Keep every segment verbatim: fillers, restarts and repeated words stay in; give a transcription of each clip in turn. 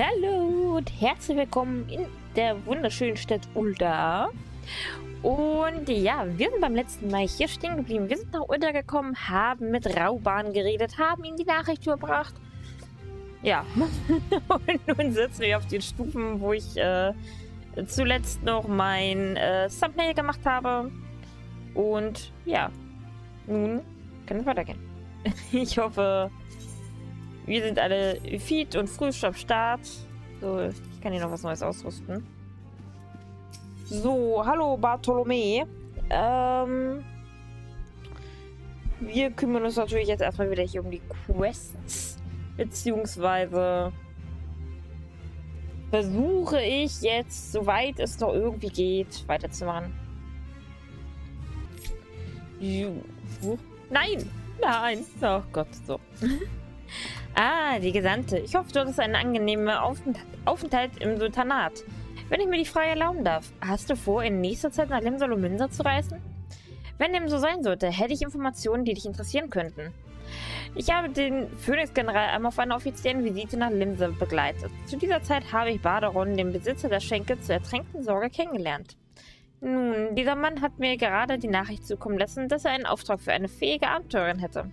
Hallo und herzlich willkommen in der wunderschönen Stadt Ul'dah. Und ja, wir sind beim letzten Mal hier stehen geblieben. Wir sind nach Ul'dah gekommen, haben mit Raubahn geredet, haben ihm die Nachricht überbracht. Ja, und nun sitzen wir auf den Stufen, wo ich äh, zuletzt noch mein äh, Thumbnail gemacht habe. Und ja, nun kann es weitergehen. Ich hoffe, wir sind alle fit und frisch am Start. So, ich kann hier noch was Neues ausrüsten. So, hallo Bartholomä. Ähm, wir kümmern uns natürlich jetzt erstmal wieder hier um die Quests. Beziehungsweise versuche ich jetzt, soweit es noch irgendwie geht, weiterzumachen. Nein! Nein! Oh Gott, so. Ah, die Gesandte. Ich hoffe, du hattest einen angenehmen Aufenthalt im Sultanat. Wenn ich mir die Frage erlauben darf, hast du vor, in nächster Zeit nach Limsa Lominsa zu reisen? Wenn dem so sein sollte, hätte ich Informationen, die dich interessieren könnten. Ich habe den Phönix-General einmal auf einer offiziellen Visite nach Limsa begleitet. Zu dieser Zeit habe ich Baderon, den Besitzer der Schenke zur ertränkten Sorge, kennengelernt. Nun, dieser Mann hat mir gerade die Nachricht zukommen lassen, dass er einen Auftrag für eine fähige Abenteurerin hätte.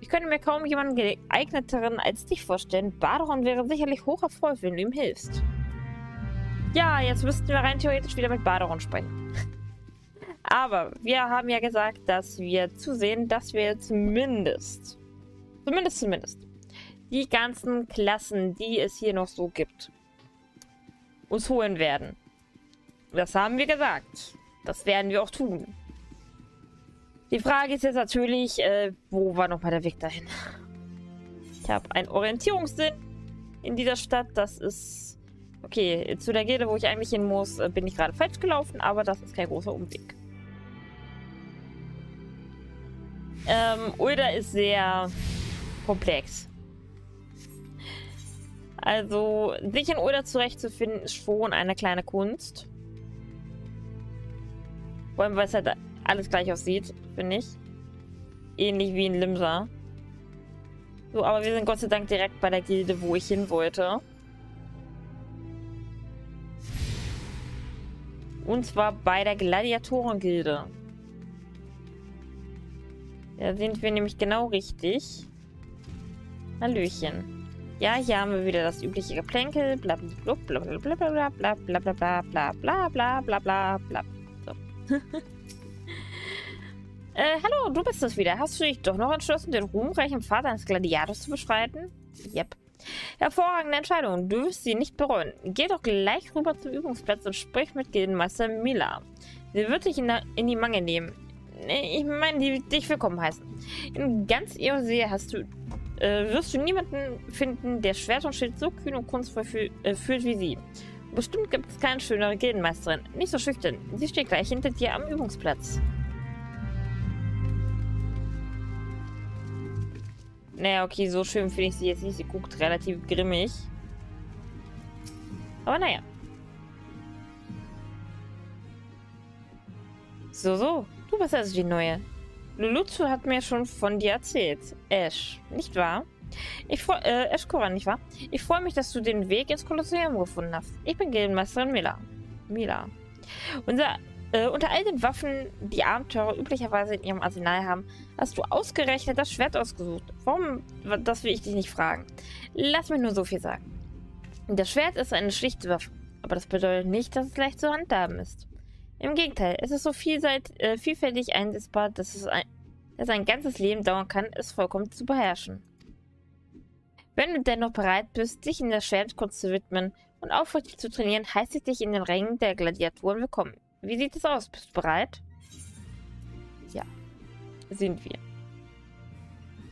Ich könnte mir kaum jemanden geeigneteren als dich vorstellen. Baderon wäre sicherlich hoch erfreut, wenn du ihm hilfst. Ja, jetzt müssten wir rein theoretisch wieder mit Baderon sprechen. Aber wir haben ja gesagt, dass wir zusehen, dass wir zumindest, zumindest, zumindest, die ganzen Klassen, die es hier noch so gibt, uns holen werden. Das haben wir gesagt. Das werden wir auch tun. Die Frage ist jetzt natürlich, äh, wo war nochmal der Weg dahin? Ich habe einen Orientierungssinn in dieser Stadt. Das ist... Okay, zu der Gilde, wo ich eigentlich hin muss, bin ich gerade falsch gelaufen, aber das ist kein großer Umweg. Ähm, Ul'dah ist sehr komplex. Also, sich in Ul'dah zurechtzufinden, ist schon eine kleine Kunst. Vor allem, weil es halt alles gleich aussieht, finde ich. Ähnlich wie in Limsa. So, aber wir sind Gott sei Dank direkt bei der Gilde, wo ich hin wollte. Und zwar bei der Gladiatorengilde. Da sind wir nämlich genau richtig. Hallöchen. Ja, hier haben wir wieder das übliche Geplänkel. Bla bla bla bla bla bla bla bla bla bla bla bla bla bla bla. Äh, hallo, du bist es wieder. Hast du dich doch noch entschlossen, den ruhmreichen Pfad eines Gladiators zu beschreiten? Yep. Hervorragende Entscheidung. Du wirst sie nicht bereuen. Geh doch gleich rüber zum Übungsplatz und sprich mit Gildenmeister Mila. Sie wird dich in, der, in die Mangel nehmen. Ich meine, die dich willkommen heißen. In ganz Eorzea hast du, äh, wirst du niemanden finden, der Schwert und Schild so kühn und kunstvoll fü äh, führt wie sie. Bestimmt gibt es keine schönere Gildenmeisterin. Nicht so schüchtern. Sie steht gleich hinter dir am Übungsplatz. Naja, okay, so schön finde ich sie jetzt nicht. Sie guckt relativ grimmig. Aber naja. So, so. Du bist also die Neue. Lulutsu hat mir schon von dir erzählt. Ashe, nicht wahr? Ich freu, äh, Ashe Kuran, nicht wahr? Ich freue mich, dass du den Weg ins Kolosseum gefunden hast. Ich bin Gildenmeisterin Mila. Mila. Unser... Äh, unter all den Waffen, die Abenteurer üblicherweise in ihrem Arsenal haben, hast du ausgerechnet das Schwert ausgesucht. Warum, das will ich dich nicht fragen. Lass mich nur so viel sagen. Das Schwert ist eine schlichte Waffe, aber das bedeutet nicht, dass es leicht zu handhaben ist. Im Gegenteil, es ist so vielseit, äh, vielfältig einsetzbar, dass es ein, dass ein ganzes Leben dauern kann, es vollkommen zu beherrschen. Wenn du dennoch bereit bist, dich in der Schwertkunst zu widmen und aufrichtig zu trainieren, heiße ich dich in den Rängen der Gladiatoren willkommen. Wie sieht es aus? Bist du bereit? Ja, sind wir.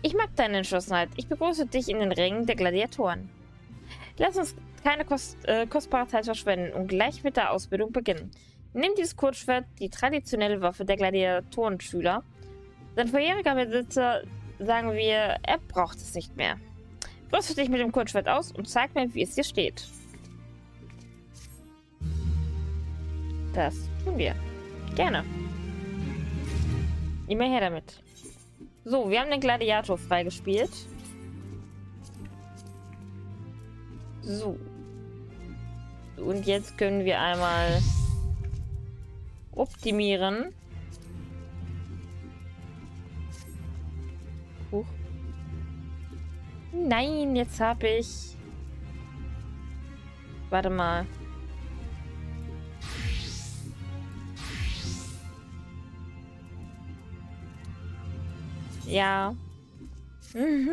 Ich mag deine Entschlossenheit. Ich begrüße dich in den Rängen der Gladiatoren. Lass uns keine kost äh, kostbare Zeit verschwenden und gleich mit der Ausbildung beginnen. Nimm dieses Kurzschwert, die traditionelle Waffe der Gladiatorenschüler. Sein vorheriger Besitzer, sagen wir, er braucht es nicht mehr. Rüste dich mit dem Kurzschwert aus und zeig mir, wie es dir steht. Das tun wir. Gerne. Immer her damit. So, wir haben den Gladiator freigespielt. So. und jetzt können wir einmal optimieren. Huch. Nein, jetzt habe ich... Warte mal. Ja.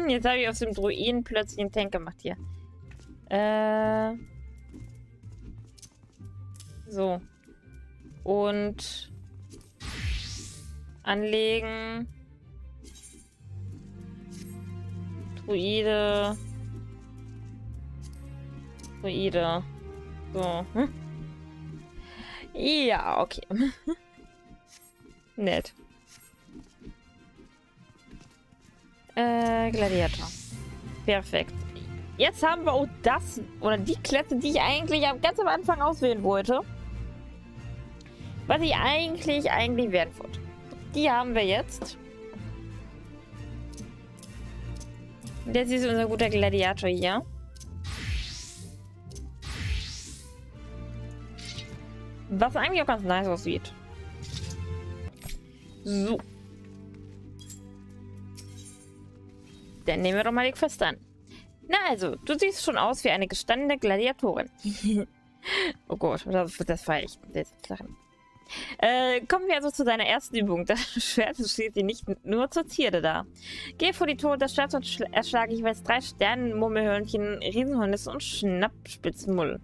Jetzt habe ich aus dem Druiden plötzlich einen Tank gemacht hier. Äh. So. Und anlegen. Druide. Druide. So. Hm? Ja, okay. Nett. Äh, Gladiator. Perfekt. Jetzt haben wir auch das, oder die Klette, die ich eigentlich ganz am Anfang auswählen wollte. Was ich eigentlich, eigentlich werden wollte. Die haben wir jetzt. Das ist unser guter Gladiator hier. Was eigentlich auch ganz nice aussieht. So. Dann nehmen wir doch mal die Quest an. Na also, du siehst schon aus wie eine gestandene Gladiatorin. Oh Gott, das, das war echt. Das, äh, kommen wir also zu deiner ersten Übung. Das Schwert steht dir nicht nur zur Zierde da. Geh vor die Tore des Schwerts und schla erschlage jeweils drei Sternen, Murmelhörnchen, Riesenhornissen und Schnappspitzmull.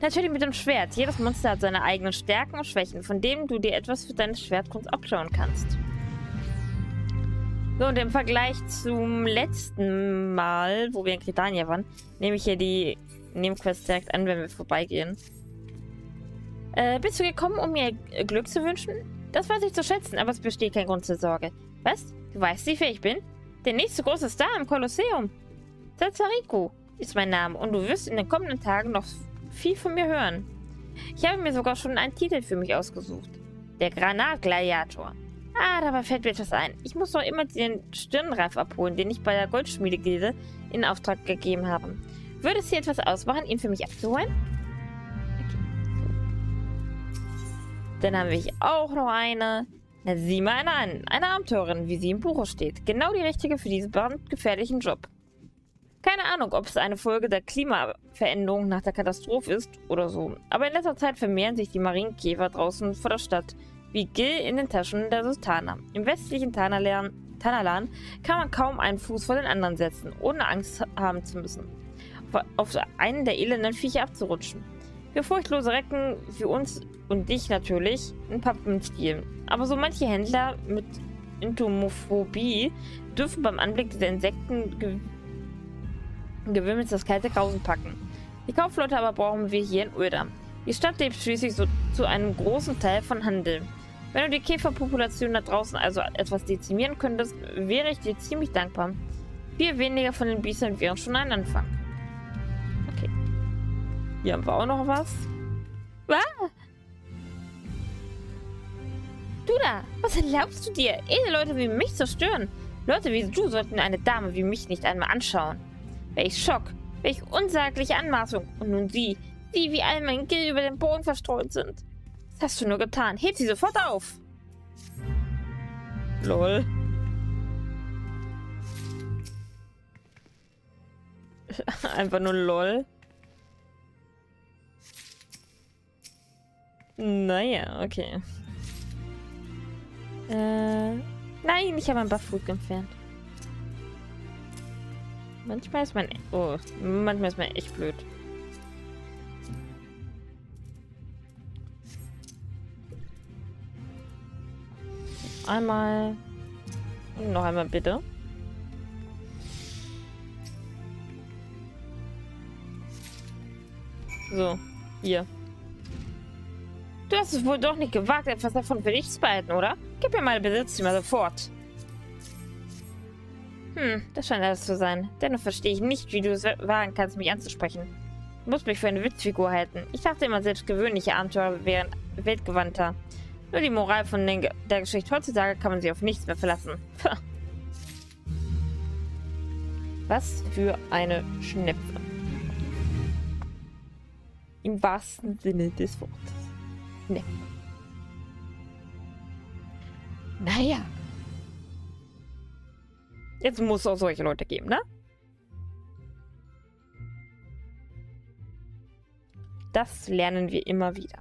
Natürlich mit dem Schwert. Jedes Monster hat seine eigenen Stärken und Schwächen, von denen du dir etwas für deine Schwertkunst abschauen kannst. So, und im Vergleich zum letzten Mal, wo wir in Kretania waren, nehme ich hier die Nebenquest direkt an, wenn wir vorbeigehen. Äh, bist du gekommen, um mir Glück zu wünschen? Das weiß ich zu schätzen, aber es besteht kein Grund zur Sorge. Was? Du weißt, wie fähig ich bin? Der nächste große Star im Kolosseum. Tazariku ist mein Name und du wirst in den kommenden Tagen noch viel von mir hören. Ich habe mir sogar schon einen Titel für mich ausgesucht. Der Granatgladiator. Ah, dabei fällt mir etwas ein. Ich muss doch immer den Stirnreif abholen, den ich bei der Goldschmiedegilde in Auftrag gegeben habe. Würde es hier etwas ausmachen, ihn für mich abzuholen? Okay. Dann haben wir hier auch noch eine. Na, sieh mal eine an. Eine Abenteurerin, wie sie im Buche steht. Genau die richtige für diesen brandgefährlichen Job. Keine Ahnung, ob es eine Folge der Klimaveränderung nach der Katastrophe ist oder so. Aber in letzter Zeit vermehren sich die Marienkäfer draußen vor der Stadt, wie Gill in den Taschen der Sultana. Im westlichen Thanalan kann man kaum einen Fuß vor den anderen setzen, ohne Angst haben zu müssen, auf einen der elenden Viecher abzurutschen. Wir furchtlose Recken für uns und dich natürlich in Pappen spielen. Aber so manche Händler mit Entomophobie dürfen beim Anblick dieser Insekten ge Gewimmels das kalte Grausen packen. Die Kaufleute aber brauchen wir hier in Ul'dah. Die Stadt lebt schließlich so zu einem großen Teil von Handel. Wenn du die Käferpopulation da draußen also etwas dezimieren könntest, wäre ich dir ziemlich dankbar. Viel weniger von den Biestern wären schon ein Anfang. Okay. Hier haben wir auch noch was. Ah! Du da, was erlaubst du dir, edle Leute wie mich zu stören? Leute wie du sollten eine Dame wie mich nicht einmal anschauen. Welch Schock, welch unsagliche Anmaßung. Und nun sie, die wie all mein Gill über den Boden verstreut sind. Was hast du nur getan? Heb sie sofort auf. Lol. Einfach nur lol. Naja, okay. Äh, nein, ich habe einen Buff-Food entfernt. Manchmal ist man... Oh, manchmal ist man echt blöd. Einmal... Und noch einmal bitte. So, hier. Du hast es wohl doch nicht gewagt, etwas davon für dich zu behalten, oder? Gib mir meine Besitztümer sofort. Hm, das scheint alles zu sein. Dennoch verstehe ich nicht, wie du es wagen kannst, mich anzusprechen. Du musst mich für eine Witzfigur halten. Ich dachte immer, selbstgewöhnliche Abenteurer wären weltgewandter. Nur die Moral von den, der Geschichte heutzutage kann man sich auf nichts mehr verlassen. Was für eine Schnepfe. Im wahrsten Sinne des Wortes. Ne. Naja. Jetzt muss es auch solche Leute geben, ne? Das lernen wir immer wieder.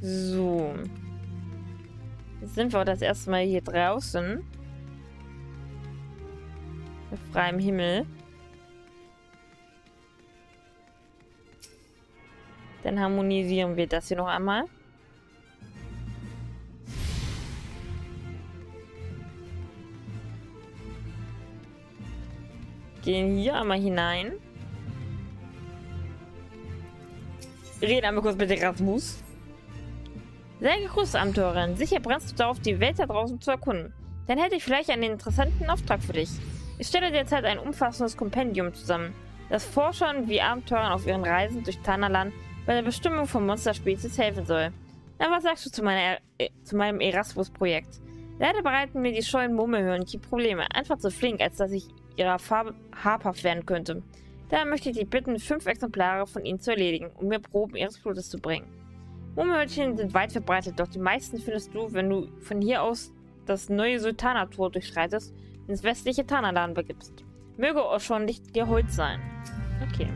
So. Jetzt sind wir das erste Mal hier draußen. Mit freiem Himmel. Dann harmonisieren wir das hier noch einmal. Gehen hier einmal hinein. Reden einmal kurz mit Erasmus. Sehr gegrüßt, Abenteurerin. Sicher brennst du darauf, die Welt da draußen zu erkunden. Dann hätte ich vielleicht einen interessanten Auftrag für dich. Ich stelle derzeit ein umfassendes Kompendium zusammen, das Forschern wie Abenteurern auf ihren Reisen durch Thanalan bei der Bestimmung von Monsterspezies helfen soll. Na, was sagst du zu, meiner, äh, zu meinem Erasmus-Projekt? Leider bereiten mir die scheuen Murmelhörnchen Probleme. Einfach zu flink, als dass ich ihrer Farbe habhaft werden könnte. Daher möchte ich dich bitten, fünf Exemplare von ihnen zu erledigen, um mir Proben ihres Blutes zu bringen. Murmelhörnchen sind weit verbreitet, doch die meisten findest du, wenn du von hier aus das neue Sultanator durchschreitest und ins westliche Thanalan begibst. Möge auch schon nicht dir Holz sein. Okay.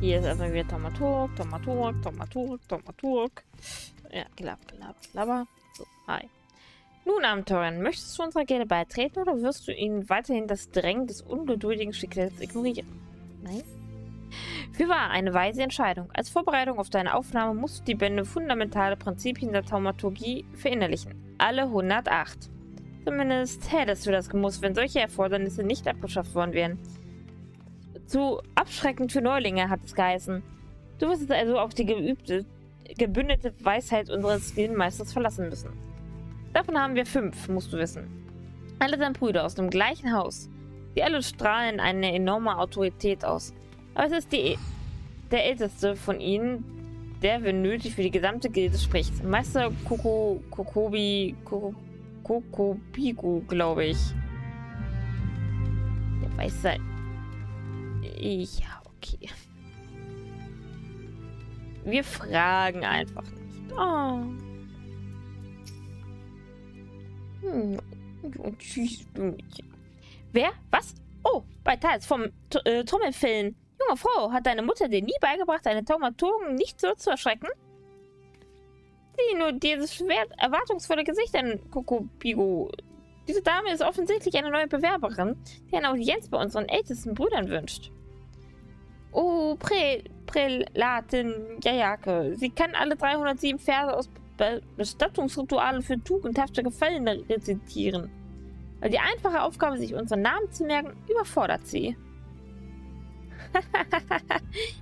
Hier ist erstmal wieder Taumaturg, Taumaturg, Taumaturg, Taumaturg. Ja, glaub, glaub, glaub. So, hi. Nun, Abenteurerin, möchtest du unserer Gilde beitreten oder wirst du ihnen weiterhin das Drängen des ungeduldigen Schicksals ignorieren? Nein? Wie war eine weise Entscheidung. Als Vorbereitung auf deine Aufnahme musst du die Bände fundamentale Prinzipien der Taumaturgie verinnerlichen. Alle hundertacht. Zumindest hättest du das gemusst, wenn solche Erfordernisse nicht abgeschafft worden wären. Zu abschreckend für Neulinge hat es geheißen. Du wirst also auf die geübte, gebündete Weisheit unseres Gildenmeisters verlassen müssen. Davon haben wir fünf, musst du wissen. Alle seine Brüder aus dem gleichen Haus. Die alle strahlen eine enorme Autorität aus. Aber es ist die, der älteste von ihnen, der, wenn nötig, für die gesamte Gilde spricht. Meister Koko, Kokobi, Koko, Kokobiku, glaube ich. Der weiß sein. Ja, okay. Wir fragen einfach nicht. Oh. Wer? Was? Oh, bei Teils vom T äh, Trommelfällen. Junge Frau, hat deine Mutter dir nie beigebracht, deine Taumaturgen nicht so zu erschrecken? Sieh nur dieses schwer erwartungsvolle Gesicht an Kokobigo. Diese Dame ist offensichtlich eine neue Bewerberin, die eine Audienz bei unseren ältesten Brüdern wünscht. Oh, Prä Prälatin Jajake. Sie kann alle dreihundertsieben Verse aus Bestattungsrituale für tugendhafte Gefallene rezitieren. Weil die einfache Aufgabe, sich unseren Namen zu merken, überfordert sie.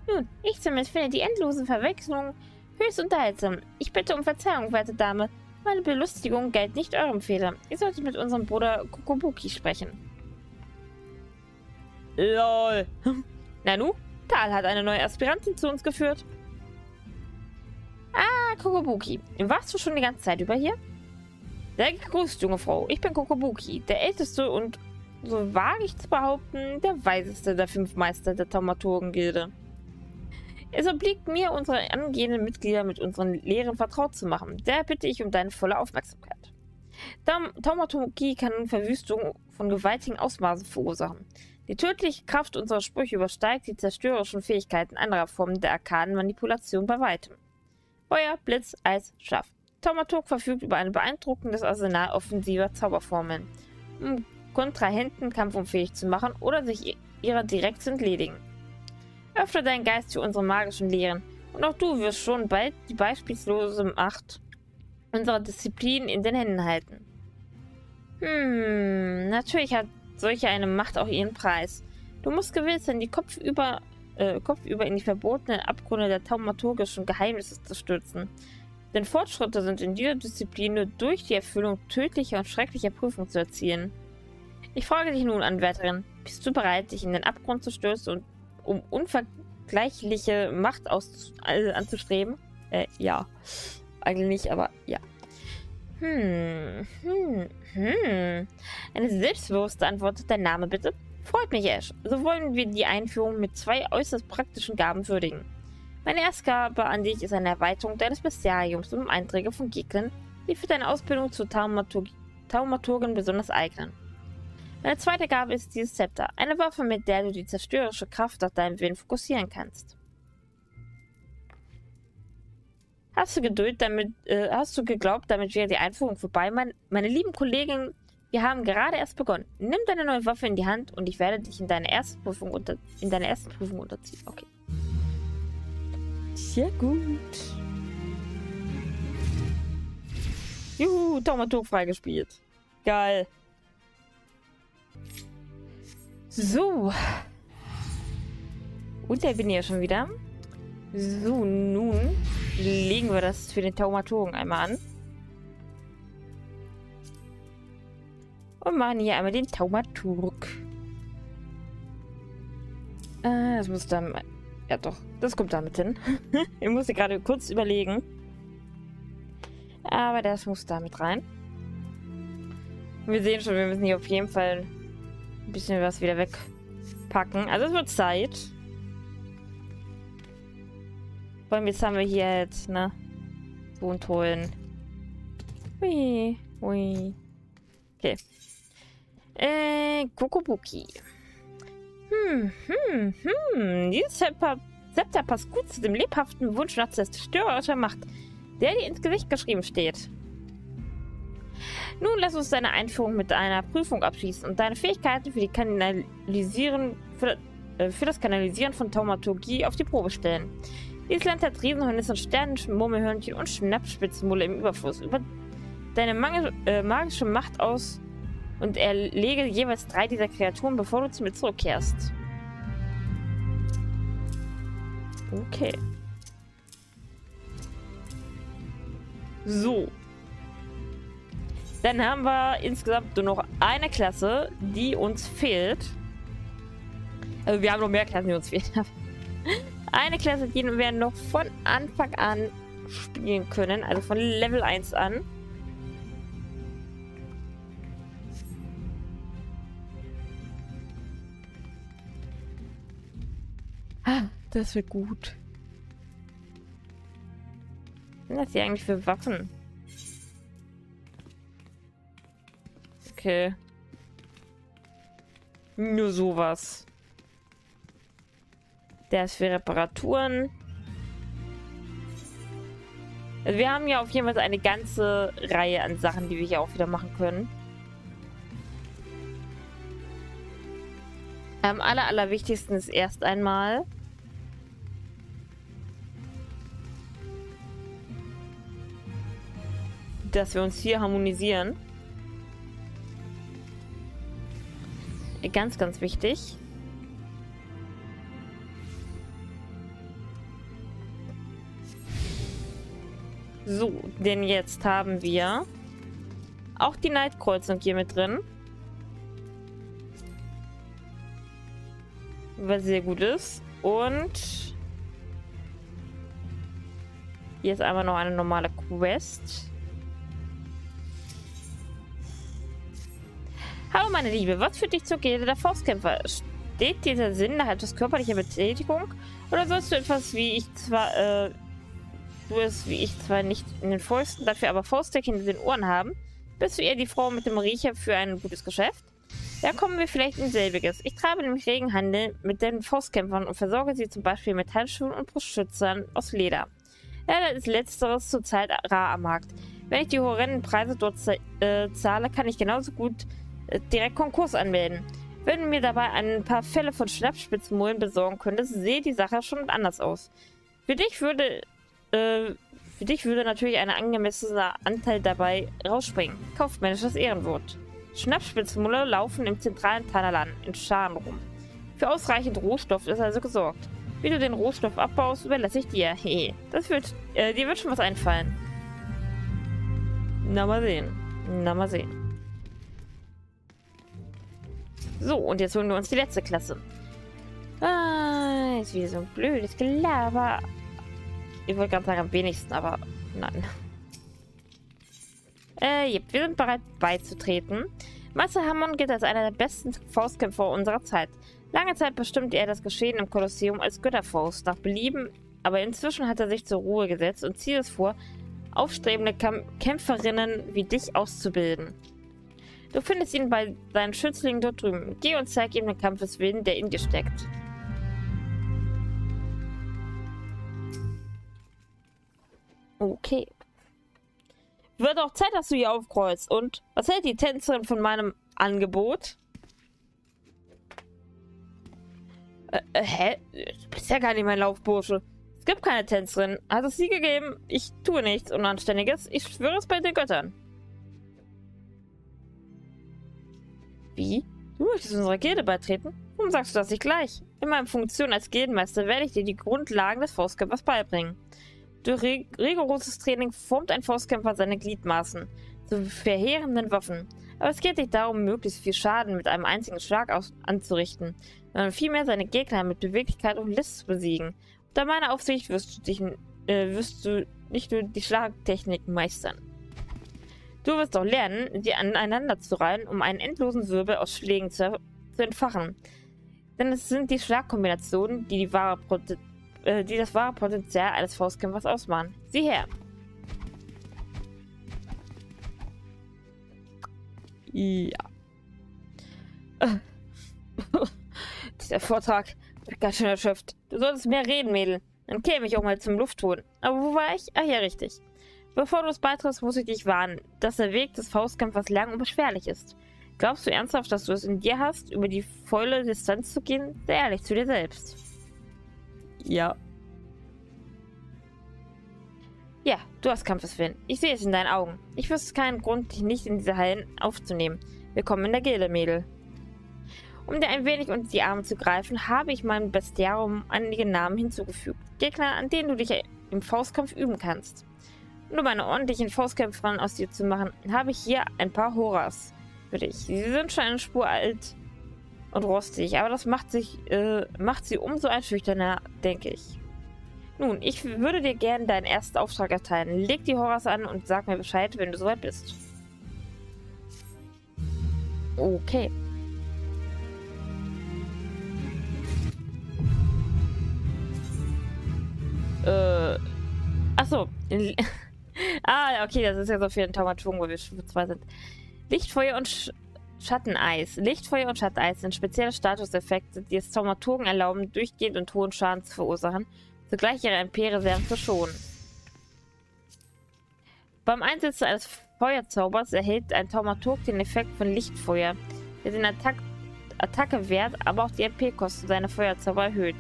Nun, ich zumindest finde die endlosen Verwechslungen höchst unterhaltsam. Ich bitte um Verzeihung, werte Dame. Meine Belustigung galt nicht eurem Fehler. Ihr solltet mit unserem Bruder Kokobuki sprechen. Lol. Nanu, Tal hat eine neue Aspirantin zu uns geführt. Ah, Kokobuki. Warst du schon die ganze Zeit über hier? Sehr gegrüßt, junge Frau. Ich bin Kokobuki, der Älteste und, so wage ich zu behaupten, der Weiseste der fünf Meister der Taumaturgengilde. Es obliegt mir, unsere angehenden Mitglieder mit unseren Lehren vertraut zu machen. Daher bitte ich um deine volle Aufmerksamkeit. Taumaturgie kann Verwüstung von gewaltigen Ausmaßen verursachen. Die tödliche Kraft unserer Sprüche übersteigt die zerstörerischen Fähigkeiten anderer Formen der arkaden Manipulation bei weitem. Feuer, Blitz, Eis, Schlaf. Taumaturg verfügt über ein beeindruckendes Arsenal offensiver Zauberformeln, um Kontrahenten kampfunfähig zu machen oder sich ihrer direkt zu entledigen. Öffne deinen Geist für unsere magischen Lehren und auch du wirst schon bald die beispiellose Macht unserer Disziplin in den Händen halten. Hm, natürlich hat solche eine Macht auch ihren Preis. Du musst gewillt sein, die Kopfüber... Äh, kopfüber in die verbotenen Abgründe der taumaturgischen Geheimnisse zu stürzen. Denn Fortschritte sind in dieser Disziplin nur durch die Erfüllung tödlicher und schrecklicher Prüfungen zu erzielen. Ich frage dich nun, Anwärterin, bist du bereit, dich in den Abgrund zu stürzen und um unvergleichliche Macht aus, äh, anzustreben? Äh, ja. Eigentlich nicht, aber ja. Hm, hm, hm. Eine selbstbewusste Antwort, dein Name bitte? Freut mich, Ashe. So wollen wir die Einführung mit zwei äußerst praktischen Gaben würdigen. Meine Erstgabe an dich ist eine Erweiterung deines Bestiariums um Einträge von Gegnern, die für deine Ausbildung zur Taumaturgin besonders eignen. Meine zweite Gabe ist dieses Zepter, eine Waffe, mit der du die zerstörerische Kraft nach deinem Willen fokussieren kannst. Hast du Geduld damit, äh, hast du geglaubt, damit wäre die Einführung vorbei? Mein, meine lieben Kollegen, wir haben gerade erst begonnen. Nimm deine neue Waffe in die Hand und ich werde dich in deiner ersten Prüfung, unter, in deiner ersten Prüfung unterziehen. Okay. Sehr gut. Juhu, Taumaturgie freigespielt. Geil. So. Und da bin ich ja schon wieder. So, nun legen wir das für den Taumaturgen einmal an. Und machen hier einmal den Taumaturg. Äh, das muss dann... Ja doch, das kommt damit hin. Ich musste gerade kurz überlegen. Aber das muss damit rein. Wir sehen schon, wir müssen hier auf jeden Fall ein bisschen was wieder wegpacken. Also es wird Zeit. Vor allem jetzt haben wir hier jetzt, ne? Wohnt holen. Ui, ui. Okay. Äh, Kokobuki. Hm, hm, hm. Dieses Zepter passt gut zu dem lebhaften Wunsch nach zerstörerischer Macht, der dir ins Gesicht geschrieben steht. Nun lass uns deine Einführung mit einer Prüfung abschließen und deine Fähigkeiten für, die Kanalisieren, für, äh, für das Kanalisieren von Taumaturgie auf die Probe stellen. Dieses Land hat Riesenhornissen, Sternenschwärme, Murmelhörnchen und Schnappspitzenmulle im Überfluss. Über deine Mangel, äh, magische Macht aus und erlege jeweils drei dieser Kreaturen, bevor du zu mir zurückkehrst. Okay. So. Dann haben wir insgesamt nur noch eine Klasse, die uns fehlt. Also wir haben noch mehr Klassen, die uns fehlen. Eine Klasse, die wir noch von Anfang an spielen können. Also von Level eins an. Ah, das wird gut. Was sind das hier eigentlich für Waffen? Okay. Nur sowas. Der ist für Reparaturen. Also wir haben ja auf jeden Fall eine ganze Reihe an Sachen, die wir hier auch wieder machen können. Am aller, allerwichtigsten ist erst einmal... dass wir uns hier harmonisieren. Ganz, ganz wichtig. So, denn jetzt haben wir auch die Neidkreuzung hier mit drin. Was sehr gut ist. Und hier ist einmal noch eine normale Quest. Hallo meine Liebe, was führt dich zur Gilde der Faustkämpfer? Steht dieser Sinn nach etwas körperlicher Betätigung? Oder sollst du etwas wie ich zwar, äh, du es wie ich zwar nicht in den Fäusten, dafür aber Faustdeck hinter den Ohren haben? Bist du eher die Frau mit dem Riecher für ein gutes Geschäft? Da kommen wir vielleicht in selbiges. Ich treibe nämlich regen Handel mit den Faustkämpfern und versorge sie zum Beispiel mit Handschuhen und Brustschützern aus Leder. Leider ist letzteres zurzeit rar am Markt. Wenn ich die horrenden Preise dort äh, zahle, kann ich genauso gut direkt Konkurs anmelden. Wenn du mir dabei ein paar Fälle von Schnappspitzenmullen besorgen könntest, sehe die Sache schon anders aus. Für dich würde äh, für dich würde natürlich ein angemessener Anteil dabei rausspringen. Kaufmännisches Ehrenwort. Schnappspitzenmulle laufen im zentralen Thanalan in Scharen rum. Für ausreichend Rohstoff ist also gesorgt. Wie du den Rohstoff abbaust, überlasse ich dir. Hehe. Das wird äh, dir wird schon was einfallen. Na mal sehen. Na mal sehen. So, und jetzt holen wir uns die letzte Klasse. Ah, ist wieder so ein blödes Gelaber. Ich wollte gerade sagen, am wenigsten, aber nein. Äh, yep, wir sind bereit beizutreten. Meister Hammond gilt als einer der besten Faustkämpfer unserer Zeit. Lange Zeit bestimmte er das Geschehen im Kolosseum als Götterfaust nach Belieben, aber inzwischen hat er sich zur Ruhe gesetzt und zieht es vor, aufstrebende Kämpferinnen wie dich auszubilden. Du findest ihn bei seinen Schützlingen dort drüben. Geh und zeig ihm den Kampfeswillen, der in dir steckt. Okay. Wird auch Zeit, dass du hier aufkreuzt. Und was hält die Tänzerin von meinem Angebot? Äh, äh, hä? Du bist ja gar nicht mein Laufbursche. Es gibt keine Tänzerin. Hat es sie gegeben? Ich tue nichts Unanständiges. Ich schwöre es bei den Göttern. Wie? Du möchtest unserer Gilde beitreten? Warum sagst du das nicht gleich? In meiner Funktion als Gildenmeister werde ich dir die Grundlagen des Faustkämpfers beibringen. Durch rigoroses Training formt ein Faustkämpfer seine Gliedmaßen zu verheerenden Waffen. Aber es geht nicht darum, möglichst viel Schaden mit einem einzigen Schlag anzurichten, sondern vielmehr seine Gegner mit Beweglichkeit und List zu besiegen. Unter meiner Aufsicht wirst du, dich, äh, wirst du nicht nur die Schlagtechnik meistern. Du wirst auch lernen, sie aneinander zu reihen, um einen endlosen Wirbel aus Schlägen zu, zu entfachen. Denn es sind die Schlagkombinationen, die die wahre Prote äh, die das wahre Potenzial eines Faustkämpfers ausmachen. Sieh her! Ja. Dieser Vortrag wird ganz schön erschöpft. Du solltest mehr reden, Mädel. Dann käme ich auch mal zum Luftholen. Aber wo war ich? Ach ja, richtig. Bevor du es beitrittst, muss ich dich warnen, dass der Weg des Faustkämpfers lang und beschwerlich ist. Glaubst du ernsthaft, dass du es in dir hast, über die volle Distanz zu gehen? Sei ehrlich zu dir selbst. Ja. Ja, du hast Kampfeswillen. Ich sehe es in deinen Augen. Ich wüsste keinen Grund, dich nicht in diese Hallen aufzunehmen. Willkommen in der Gilde, Mädel. Um dir ein wenig unter die Arme zu greifen, habe ich meinem Bestiarium einige Namen hinzugefügt. Gegner, an denen du dich im Faustkampf üben kannst. Um eine ordentlichen Faustkämpferin aus dir zu machen, habe ich hier ein paar Horas für dich. Sie sind schon eine Spur alt und rostig, aber das macht, sich, äh, macht sie umso einschüchterner, denke ich. Nun, ich würde dir gerne deinen ersten Auftrag erteilen. Leg die Horas an und sag mir Bescheid, wenn du soweit bist. Okay. Äh. Achso. Ah, okay, das ist ja so viel in Taumaturgie, wo wir Stufe zwei sind. Lichtfeuer und Sch Schatteneis. Lichtfeuer und Schatteneis sind spezielle Statuseffekte, die es Taumaturgen erlauben, durchgehend und hohen Schaden zu verursachen, zugleich ihre M P-Reserven zu schonen. Beim Einsatz eines Feuerzaubers erhält ein Taumaturg den Effekt von Lichtfeuer, der den Attack Attackewert, aber auch die M P-Kosten seiner Feuerzauber erhöht,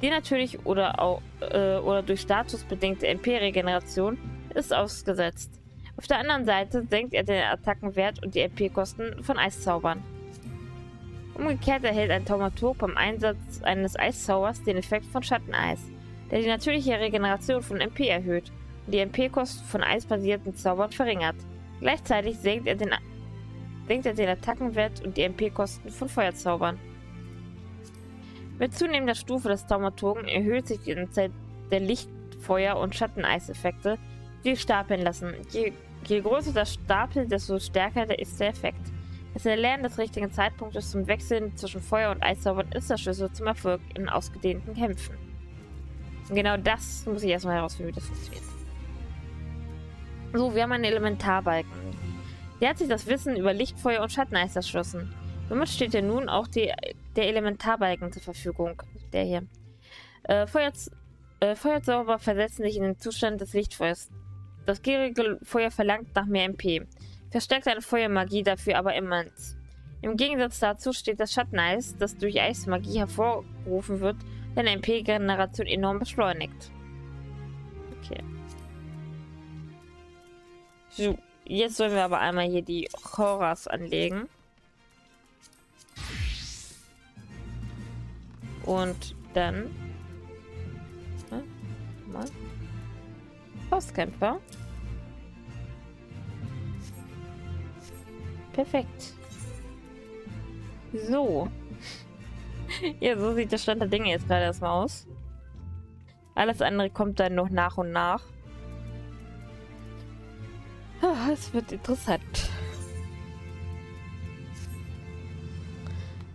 die natürlich oder, auch, äh, oder durch statusbedingte M P-Regeneration ist ausgesetzt. Auf der anderen Seite senkt er den Attackenwert und die M P-Kosten von Eiszaubern. Umgekehrt erhält ein Taumaturg beim Einsatz eines Eiszaubers den Effekt von Schatteneis, der die natürliche Regeneration von M P erhöht und die M P-Kosten von eisbasierten Zaubern verringert. Gleichzeitig senkt er den, senkt er den Attackenwert und die M P-Kosten von Feuerzaubern. Mit zunehmender Stufe des Taumaturgen erhöht sich die Zeit der Licht-, Feuer- und Schatteneiseffekte, die stapeln lassen. Je, je größer das Stapel, desto stärker ist der Effekt. Das Erlernen des richtigen Zeitpunktes zum Wechseln zwischen Feuer- und Eiszaubern ist der Schlüssel zum Erfolg in ausgedehnten Kämpfen. Und genau das muss ich erstmal herausfinden, wie das funktioniert. So, wir haben einen Elementarbalken. Der hat sich das Wissen über Licht, Feuer und Schatteneis erschlossen. Somit steht dir nun auch die, der Elementarbalken zur Verfügung. Der hier. Äh, Feuerz äh, Feuerzauber versetzen sich in den Zustand des Lichtfeuers. Das gierige Feuer verlangt nach mehr M P. Verstärkt deine Feuermagie dafür aber immens. Im Gegensatz dazu steht das Schatteneis, das durch Eismagie hervorgerufen wird, deine M P-Generation enorm beschleunigt. Okay. So, jetzt sollen wir aber einmal hier die Horas anlegen. Und dann... Hm, mal. Faustkämpfer. Perfekt. So. Ja, so sieht der Stand der Dinge jetzt gerade erstmal aus. Alles andere kommt dann noch nach und nach. Es wird interessant.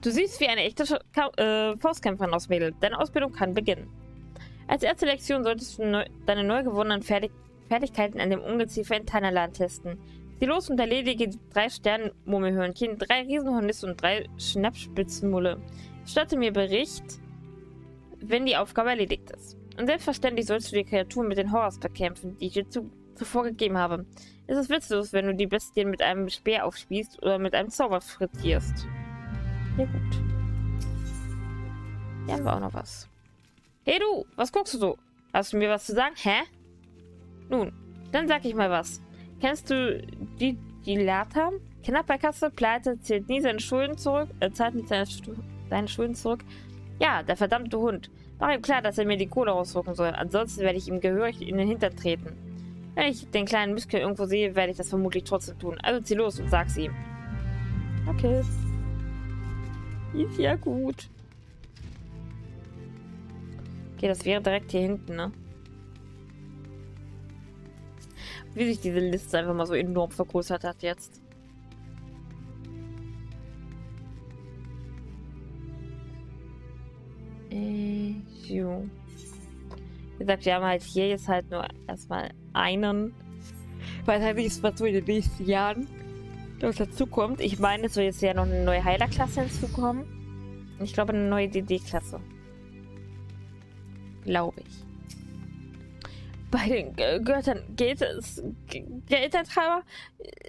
Du siehst wie eine echte Sch Ka äh, Faustkämpferin aus, Mädel. Deine Ausbildung kann beginnen. Als erste Lektion solltest du neu deine neu gewonnenen Fertig Fertigkeiten an dem Ungeziefer in Thanalan testen. Sieh los und erledige drei Sternenmurmelhörnchen, drei Riesenhornisse und drei Schnappspitzenmulle. Statte mir Bericht, wenn die Aufgabe erledigt ist. Und selbstverständlich sollst du die Kreaturen mit den Horrors bekämpfen, die ich dir zu zuvor gegeben habe. Es ist witzlos, wenn du die Bestien mit einem Speer aufspießt oder mit einem Zauber frittierst. Ja gut. Hier haben wir auch noch was. Hey du, was guckst du so? Hast du mir was zu sagen? Hä? Nun, dann sag ich mal was. Kennst du die Dilata? Knapp bei Kasse, pleite, zählt nie seine Schulden zurück, äh, zahlt nicht seine, seine Schulden zurück. Ja, der verdammte Hund. Mach ihm klar, dass er mir die Kohle rausrücken soll, ansonsten werde ich ihm gehörig in den Hintern treten. Wenn ich den kleinen Muskel irgendwo sehe, werde ich das vermutlich trotzdem tun. Also zieh los und sag's ihm. Okay. Ist ja gut. Okay, das wäre direkt hier hinten, ne? Wie sich diese Liste einfach mal so enorm vergrößert hat jetzt. Äh, jo. Wie gesagt, wir haben halt hier jetzt halt nur erstmal einen. Ich weiß halt nicht, was so in den nächsten Jahren dazu kommt. Ich meine, es soll jetzt ja noch eine neue Heilerklasse hinzukommen. Ich glaube, eine neue D D-Klasse. Glaube ich. Bei den G Göttern geht es. Geldertreiber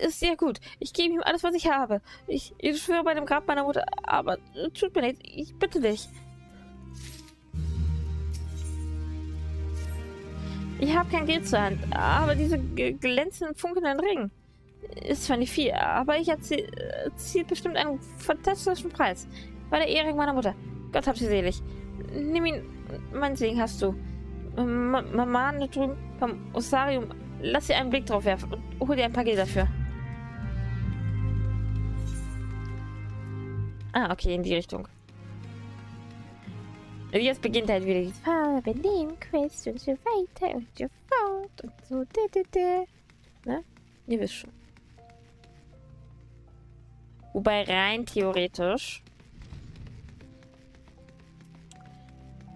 ist ja gut. Ich gebe ihm alles, was ich habe. Ich, ich schwöre bei dem Grab meiner Mutter, aber tut mir leid. Ich bitte dich. Ich habe kein Geld zur Hand, aber diese glänzenden, funkelnden Ring ist zwar nicht viel, aber ich erziele erzie bestimmt einen fantastischen Preis. Bei der Ehring meiner Mutter. Gott hab sie selig. Nimm ihn, mein Segen hast du. Mama da drüben vom Osarium, lass dir einen Blick drauf werfen und hol dir ein paar Geld dafür. Ah, okay, in die Richtung. Jetzt beginnt halt wieder die Farbe, nehmen Quest und so weiter und so fort und so. De, de, de. Ne? Ihr wisst schon. Wobei rein theoretisch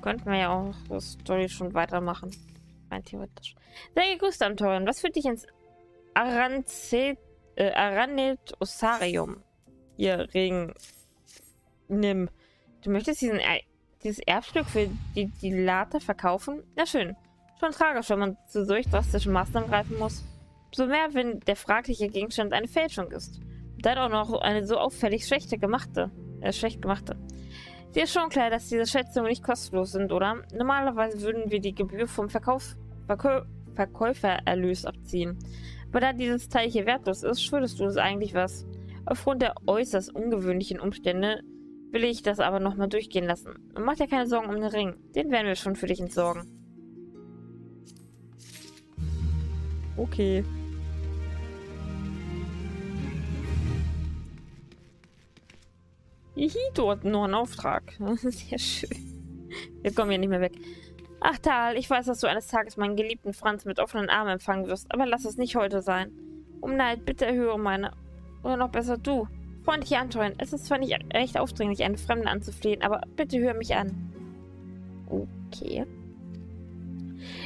könnten wir ja auch noch die Story schon weitermachen. Rein theoretisch. Sehr gegrüßt, Antorion. Was führt dich ins äh, Aranet-Osarium? Ihr Ring. Nimm. Du möchtest diesen Ei dieses Erbstück für die, die Lata verkaufen? Na schön. Schon tragisch, wenn man zu solch drastischen Maßnahmen greifen muss. So mehr, wenn der fragliche Gegenstand eine Fälschung ist. Und dann auch noch eine so auffällig schlechte gemachte. Äh, schlecht gemachte. Dir ist schon klar, dass diese Schätzungen nicht kostenlos sind, oder? Normalerweise würden wir die Gebühr vom Verkauf, Verkäu, Verkäufererlös abziehen. Aber da dieses Teil hier wertlos ist, schuldest du uns eigentlich was. Aufgrund der äußerst ungewöhnlichen Umstände will ich das aber nochmal durchgehen lassen. Und mach dir keine Sorgen um den Ring. Den werden wir schon für dich entsorgen. Okay. Hihi, dort noch ein Auftrag. Das ist ja schön. Wir kommen hier nicht mehr weg. Ach Tal, ich weiß, dass du eines Tages meinen geliebten Franz mit offenen Armen empfangen wirst, aber lass es nicht heute sein. Um Neid, bitte erhöre meine. Oder noch besser du. Freundlich Antoine, es ist zwar nicht recht aufdringlich, einen Fremden anzuflehen, aber bitte hör mich an. Okay.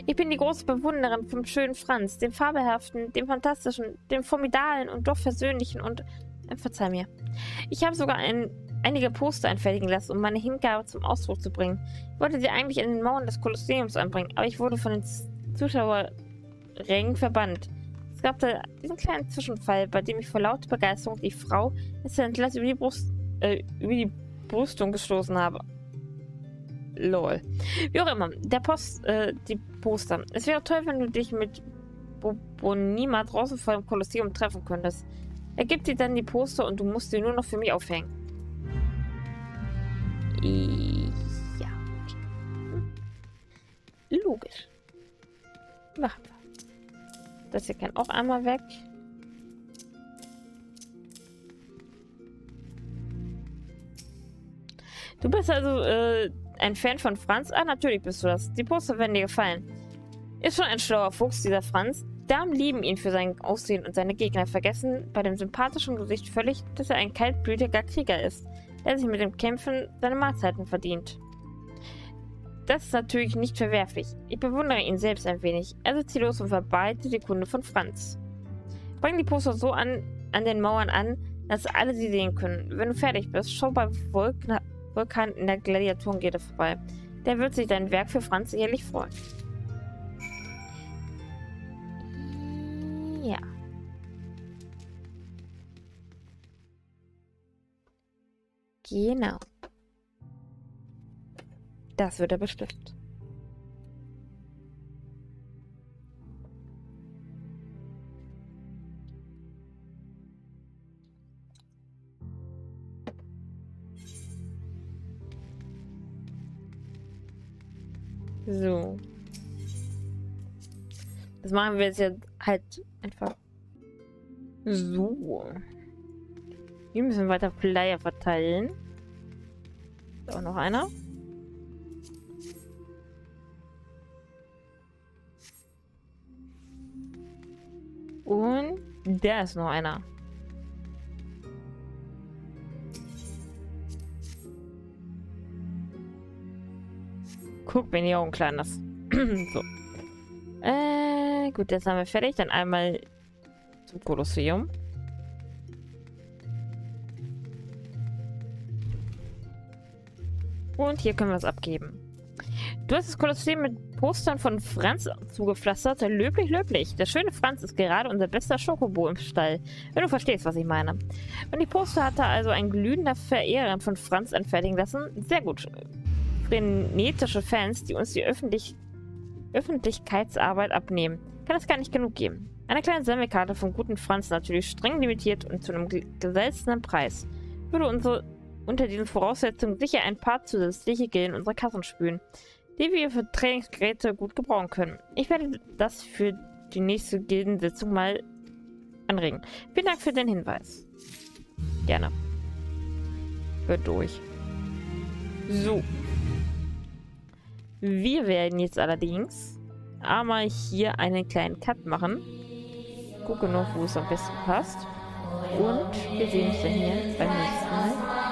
Ich bin die große Bewunderin vom schönen Franz, dem fabelhaften, dem fantastischen, dem formidablen und doch versöhnlichen und... Äh, verzeih mir. Ich habe sogar ein, einige Poster anfertigen lassen, um meine Hingabe zum Ausdruck zu bringen. Ich wollte sie eigentlich in den Mauern des Kolosseums anbringen, aber ich wurde von den Zuschauerrängen verbannt. Es gab da diesen kleinen Zwischenfall, bei dem ich vor lauter Begeisterung die Frau exzellent über die Brust, äh, über die Brüstung gestoßen habe. Lol. Wie auch immer, der Post, äh, die Poster. Es wäre toll, wenn du dich mit Bobonima draußen vor dem Kolosseum treffen könntest. Er gibt dir dann die Poster und du musst sie nur noch für mich aufhängen. Ja. Okay. Logisch. Machen wir. Das hier kann auch einmal weg. Du bist also äh, ein Fan von Franz? Ah, natürlich bist du das. Die Poster werden dir gefallen. Ist schon ein schlauer Fuchs, dieser Franz. Damen lieben ihn für sein Aussehen und seine Gegner vergessen bei dem sympathischen Gesicht völlig, dass er ein kaltblütiger Krieger ist, Er hat sich mit dem Kämpfen seine Mahlzeiten verdient. Das ist natürlich nicht verwerflich. Ich bewundere ihn selbst ein wenig. Er sitzt ziellos und verbreitet die Kunde von Franz. Bring die Poster so an, an den Mauern an, dass alle sie sehen können. Wenn du fertig bist, schau bei Vulkan, Vulkan in der Gladiatorengilde vorbei. Der wird sich dein Werk für Franz sicherlich freuen. Ja. Genau. Das wird er bestimmt. So. Das machen wir jetzt halt einfach so. Wir müssen weiter Flyer verteilen. Ist auch noch einer. Und da ist noch einer. Guck, wenn die Augen klein ist. So. Äh, gut, jetzt haben wir fertig. Dann einmal zum Kolosseum. Und hier können wir es abgeben. Du hast das Kolosseum mit Postern von Franz zugepflastert. Löblich, löblich. Der schöne Franz ist gerade unser bester Schokobo im Stall. Wenn du verstehst, was ich meine. Und die Poster hat er also ein glühender Verehrer von Franz anfertigen lassen. Sehr gut. Frenetische Fans, die uns die Öffentlich Öffentlichkeitsarbeit abnehmen. Kann es gar nicht genug geben. Eine kleine Sammelkarte vom guten Franz, natürlich streng limitiert und zu einem gesalzenen Preis. Würde unsere, unter diesen Voraussetzungen sicher ein paar zusätzliche Gilden in unsere Kassen spülen, die wir für Trainingsgeräte gut gebrauchen können. Ich werde das für die nächste Gildensitzung mal anregen. Vielen Dank für den Hinweis. Gerne. Wird durch. So. Wir werden jetzt allerdings einmal hier einen kleinen Cut machen. Gucke noch, wo es am besten passt. Und wir sehen uns dann hier beim nächsten Mal.